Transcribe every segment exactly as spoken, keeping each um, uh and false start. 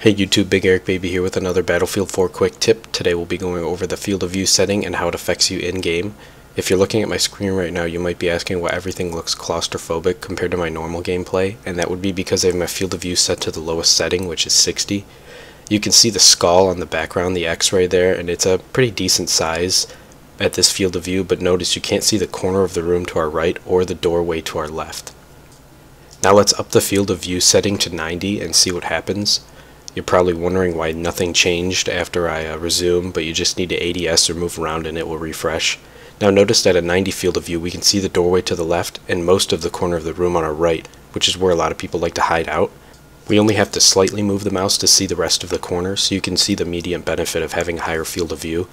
Hey YouTube, Big Eric Baby here with another Battlefield four quick tip. Today we'll be going over the field of view setting and how it affects you in game. If you're looking at my screen right now, you might be asking why everything looks claustrophobic compared to my normal gameplay, and that would be because I have my field of view set to the lowest setting, which is sixty. You can see the skull on the background, the x-ray there, and it's a pretty decent size at this field of view, but notice you can't see the corner of the room to our right or the doorway to our left. Now let's up the field of view setting to ninety and see what happens. You're probably wondering why nothing changed after I uh, resume, but you just need to A D S or move around and it will refresh. Now notice that at ninety field of view we can see the doorway to the left and most of the corner of the room on our right, which is where a lot of people like to hide out. We only have to slightly move the mouse to see the rest of the corner, so you can see the immediate benefit of having a higher field of view.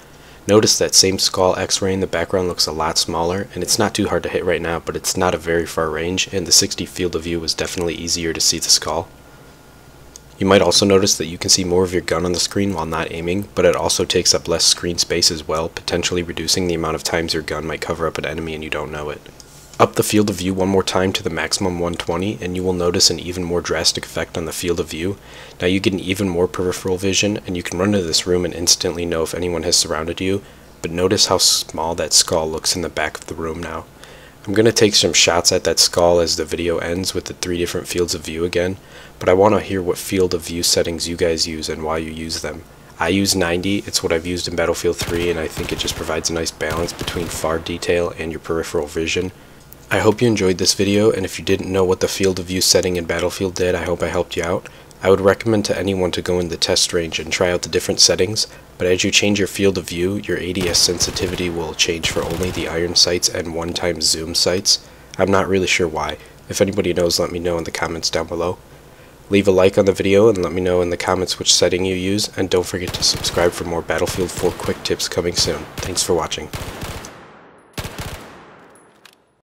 Notice that same skull x-ray in the background looks a lot smaller, and it's not too hard to hit right now, but it's not a very far range, and the sixty field of view was definitely easier to see the skull. You might also notice that you can see more of your gun on the screen while not aiming, but it also takes up less screen space as well, potentially reducing the amount of times your gun might cover up an enemy and you don't know it. Up the field of view one more time to the maximum one twenty, and you will notice an even more drastic effect on the field of view. Now you get an even more peripheral vision, and you can run into this room and instantly know if anyone has surrounded you, but notice how small that skull looks in the back of the room now. I'm going to take some shots at that skull as the video ends with the three different fields of view again, but I want to hear what field of view settings you guys use and why you use them. I use ninety, it's what I've used in Battlefield three, and I think it just provides a nice balance between far detail and your peripheral vision. I hope you enjoyed this video, and if you didn't know what the field of view setting in Battlefield did, I hope I helped you out. I would recommend to anyone to go in the test range and try out the different settings, but as you change your field of view, your A D S sensitivity will change for only the iron sights and one-time zoom sights. I'm not really sure why. If anybody knows, let me know in the comments down below. Leave a like on the video and let me know in the comments which setting you use, and don't forget to subscribe for more Battlefield four quick tips coming soon. Thanks for watching.